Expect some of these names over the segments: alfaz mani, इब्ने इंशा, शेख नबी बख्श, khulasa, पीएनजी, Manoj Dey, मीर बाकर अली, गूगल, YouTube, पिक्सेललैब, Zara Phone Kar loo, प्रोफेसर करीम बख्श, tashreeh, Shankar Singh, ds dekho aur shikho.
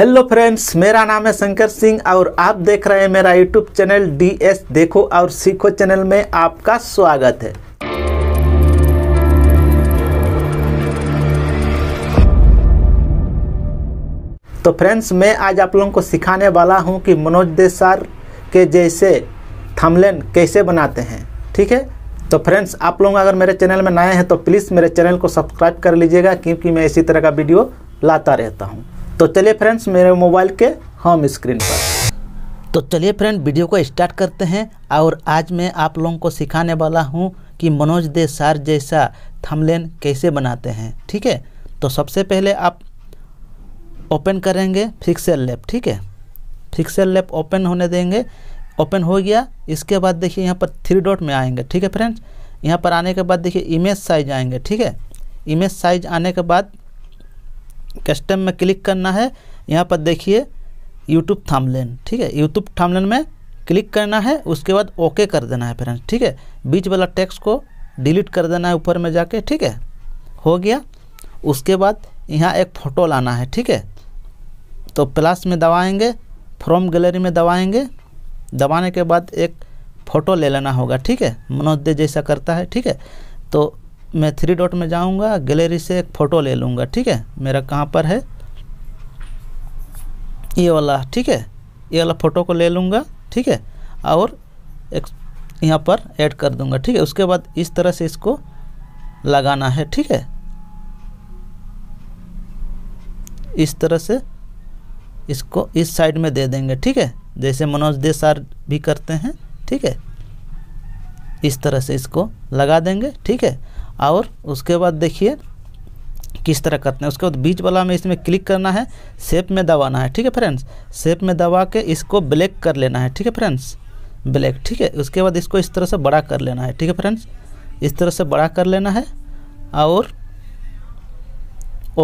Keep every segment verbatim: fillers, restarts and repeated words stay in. Hello friends, मेरा नाम है शंकर सिंह और आप देख रहे हैं मेरा यूट्यूब चैनल डीएस देखो और सीखो चैनल में आपका स्वागत है। तो फ्रेंड्स, मैं आज आप लोगों को सिखाने वाला हूं कि मनोज दे सर के जैसे थंबनेल कैसे बनाते हैं, ठीक है। तो फ्रेंड्स, आप लोग अगर मेरे चैनल में नए हैं तो प्लीज़ मेरे चैनल को सब्सक्राइब कर लीजिएगा, क्योंकि मैं इसी तरह का वीडियो लाता रहता हूँ। तो चलिए फ्रेंड्स, मेरे मोबाइल के होम स्क्रीन पर, तो चलिए फ्रेंड वीडियो को स्टार्ट करते हैं। और आज मैं आप लोगों को सिखाने वाला हूँ कि मनोज दे सर जैसा थंबनेल कैसे बनाते हैं, ठीक है। तो सबसे पहले आप ओपन करेंगे पिक्सेललैब, ठीक है। पिक्सेललैब ओपन होने देंगे, ओपन हो गया। इसके बाद देखिए यहाँ पर थ्री डॉट में आएंगे, ठीक है फ्रेंड्स। यहाँ पर आने के बाद देखिए इमेज साइज आएंगे, ठीक है। इमेज साइज आने के बाद कस्टम में क्लिक करना है। यहाँ पर देखिए यूट्यूब थंबनेल, ठीक है। यूट्यूब थंबनेल में क्लिक करना है, उसके बाद ओके कर देना है फ्रेंड्स, ठीक है। बीच वाला टेक्स्ट को डिलीट कर देना है ऊपर में जाके, ठीक है। हो गया। उसके बाद यहाँ एक फ़ोटो लाना है, ठीक है। तो प्लस में दबाएंगे, फ्रॉम गैलरी में दबाएंगे। दबाने के बाद एक फ़ोटो ले लेना होगा, ठीक है। मनोज दे जैसा करता है, ठीक है। तो मैं थ्री डॉट में जाऊंगा, गैलरी से एक फ़ोटो ले लूँगा, ठीक है। मेरा कहाँ पर है ये वाला, ठीक है। ये वाला फ़ोटो को ले लूँगा, ठीक है। और एक यहाँ पर ऐड कर दूँगा, ठीक है। उसके बाद इस तरह से इसको लगाना है, ठीक है। इस तरह से इसको इस साइड में दे देंगे, ठीक है। जैसे मनोज दे सर भी करते हैं, ठीक है। इस तरह से इसको लगा देंगे, ठीक है। और उसके बाद देखिए किस तरह करते हैं। उसके बाद बीच वाला में इसमें क्लिक करना है, शेप में दबाना है, ठीक है फ्रेंड्स। शेप में दबा के इसको ब्लैक कर लेना है, ठीक है फ्रेंड्स, ब्लैक, ठीक है। उसके बाद इसको इस तरह से बड़ा कर लेना है, ठीक है फ्रेंड्स। इस तरह से बड़ा कर लेना है और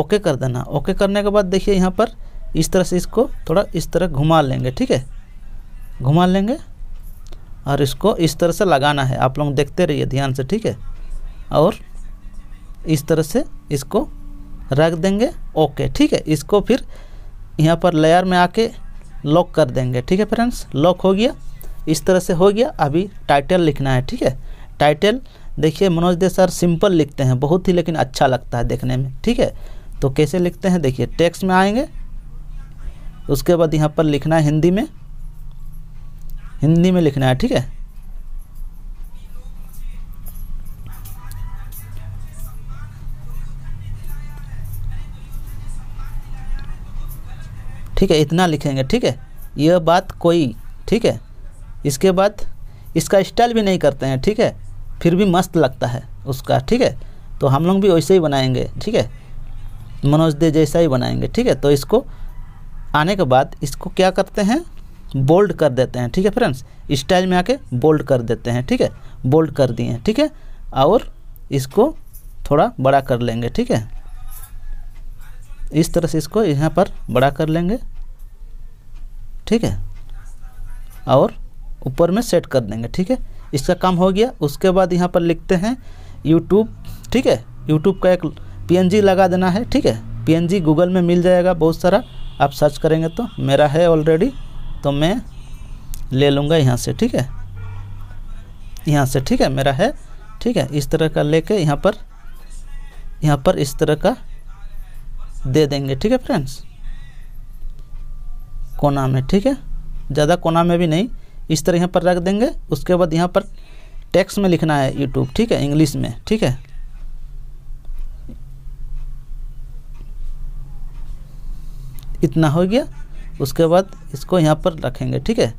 ओके कर देना। ओके करने के बाद देखिए यहाँ पर इस तरह से इसको थोड़ा इस तरह घुमा लेंगे, ठीक है। घुमा लेंगे और इसको इस तरह से लगाना है। आप लोग देखते रहिए ध्यान से, ठीक है। और इस तरह से इसको रख देंगे, ओके, ठीक है। इसको फिर यहाँ पर लेयर में आके लॉक कर देंगे, ठीक है फ्रेंड्स। लॉक हो गया, इस तरह से हो गया। अभी टाइटल लिखना है, ठीक है। टाइटल देखिए मनोज दे सर सिंपल लिखते हैं बहुत ही, लेकिन अच्छा लगता है देखने में, ठीक है। तो कैसे लिखते हैं देखिए, टेक्स्ट में आएंगे, उसके बाद यहाँ पर लिखना है हिंदी में, हिंदी में लिखना है, ठीक है। ठीक है, इतना लिखेंगे, ठीक है। यह बात कोई, ठीक है। इसके बाद इसका स्टाइल भी नहीं करते हैं, ठीक है, फिर भी मस्त लगता है उसका, ठीक है। तो हम लोग भी वैसे ही बनाएंगे, ठीक है, मनोज दे जैसा ही बनाएंगे, ठीक है। तो इसको आने के बाद इसको क्या करते हैं, बोल्ड कर देते हैं, ठीक है फ्रेंड्स। स्टाइल में आके बोल्ड कर देते हैं, ठीक है। बोल्ड कर दिए हैं, ठीक है। और इसको थोड़ा बड़ा कर लेंगे, ठीक है। इस तरह से इसको यहाँ पर बड़ा कर लेंगे, ठीक है। और ऊपर में सेट कर देंगे, ठीक है। इसका काम हो गया। उसके बाद यहाँ पर लिखते हैं यूट्यूब, ठीक है। यूट्यूब का एक पीएनजी लगा देना है, ठीक है। पीएनजी गूगल में मिल जाएगा बहुत सारा, आप सर्च करेंगे। तो मेरा है ऑलरेडी, तो मैं ले लूँगा यहाँ से, ठीक है, यहाँ से, ठीक है, मेरा है, ठीक है। इस तरह का लेके यहाँ पर यहाँ पर इस तरह का दे देंगे, ठीक है फ्रेंड्स, कोना में, ठीक है। ज़्यादा कोना में भी नहीं, इस तरह यहाँ पर रख देंगे। उसके बाद यहाँ पर टेक्स्ट में लिखना है यूट्यूब, ठीक है, इंग्लिश में, ठीक है। इतना हो गया। उसके बाद इसको यहाँ पर रखेंगे, ठीक है।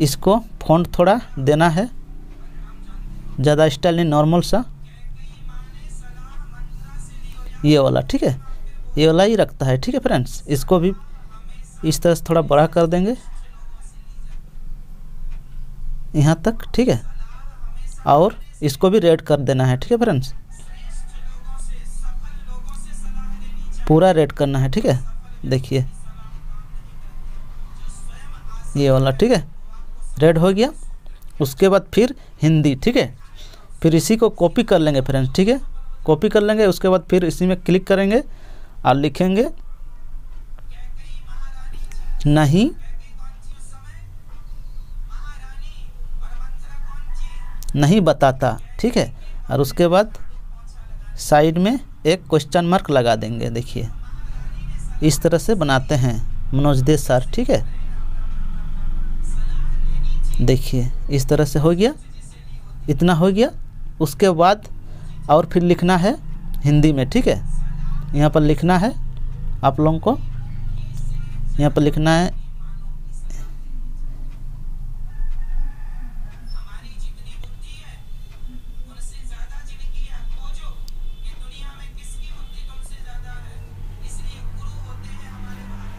इसको फॉन्ट थोड़ा देना है, ज़्यादा स्टाइल नहीं, नॉर्मल सा, ये वाला, ठीक है, ये वाला ही रखता है, ठीक है फ्रेंड्स। इसको भी इस तरह से थोड़ा बड़ा कर देंगे यहाँ तक, ठीक है। और इसको भी रेड कर देना है, ठीक है फ्रेंड्स, पूरा रेड करना है, ठीक है। देखिए ये वाला, ठीक है, रेड हो गया। उसके बाद फिर हिंदी, ठीक है। फिर इसी को कॉपी कर लेंगे फ्रेंड्स, ठीक है, कॉपी कर लेंगे। उसके बाद फिर इसी में क्लिक करेंगे और लिखेंगे नहीं नहीं बताता, ठीक है। और उसके बाद साइड में एक क्वेश्चन मार्क लगा देंगे। देखिए इस तरह से बनाते हैं मनोज दे सर, ठीक है। देखिए इस तरह से हो गया, इतना हो गया। उसके बाद और फिर लिखना है हिंदी में, ठीक है। यहाँ पर लिखना है आप लोगों को, यहाँ पर लिखना है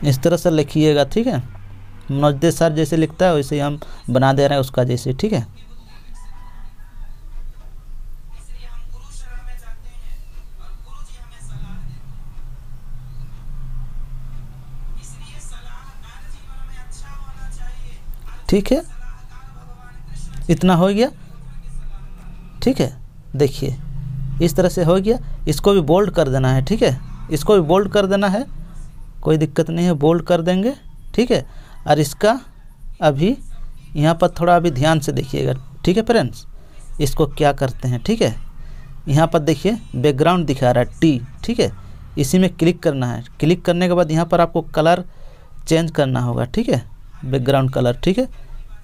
इस तरह से लिखिएगा, ठीक है। मनोज दे सर जैसे लिखता है वैसे हम बना दे रहे हैं उसका जैसे, ठीक है। ठीक है, इतना हो गया, ठीक है। देखिए इस तरह से हो गया। इसको भी बोल्ड कर देना है, ठीक है। इसको भी बोल्ड कर देना है, कोई दिक्कत नहीं है, बोल्ड कर देंगे, ठीक है। और इसका अभी यहाँ पर थोड़ा अभी ध्यान से देखिएगा, ठीक है फ्रेंड्स। इसको क्या करते हैं, ठीक है। यहाँ पर देखिए बैकग्राउंड दिखा रहा है टी, ठीक है। इसी में क्लिक करना है। क्लिक करने के बाद यहाँ पर आपको कलर चेंज करना होगा, ठीक है, बैकग्राउंड कलर, ठीक है।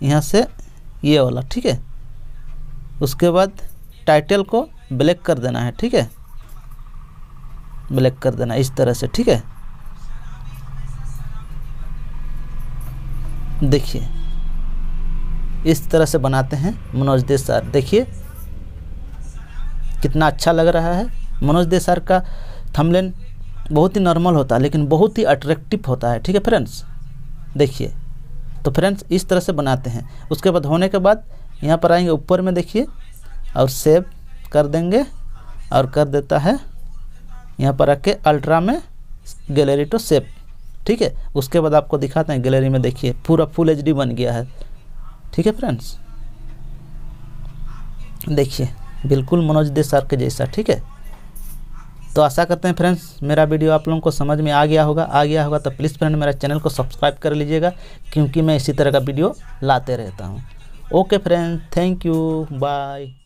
यहाँ से ये वाला, ठीक है। उसके बाद टाइटल को ब्लैक कर देना है, ठीक है, ब्लैक कर देना इस तरह से, ठीक है। देखिए इस तरह से बनाते हैं मनोज दे सर। देखिए कितना अच्छा लग रहा है। मनोज दे सर का थंबनेल बहुत ही नॉर्मल होता है लेकिन बहुत ही अट्रैक्टिव होता है, ठीक है फ्रेंड्स। देखिए तो फ्रेंड्स इस तरह से बनाते हैं। उसके बाद होने के बाद यहाँ पर आएंगे ऊपर में, देखिए, और सेव कर देंगे और कर देता है यहाँ पर रख के अल्ट्रा में गैलरी टू सेव, ठीक है। उसके बाद आपको दिखाते हैं गैलरी में। देखिए पूरा फुल एच डी बन गया है, ठीक है फ्रेंड्स। देखिए बिल्कुल मनोज दे सर के जैसा, ठीक है। तो आशा करते हैं फ्रेंड्स मेरा वीडियो आप लोगों को समझ में आ गया होगा। आ गया होगा तो प्लीज़ फ्रेंड मेरा चैनल को सब्सक्राइब कर लीजिएगा क्योंकि मैं इसी तरह का वीडियो लाते रहता हूँ। Okay friends, thank you, bye.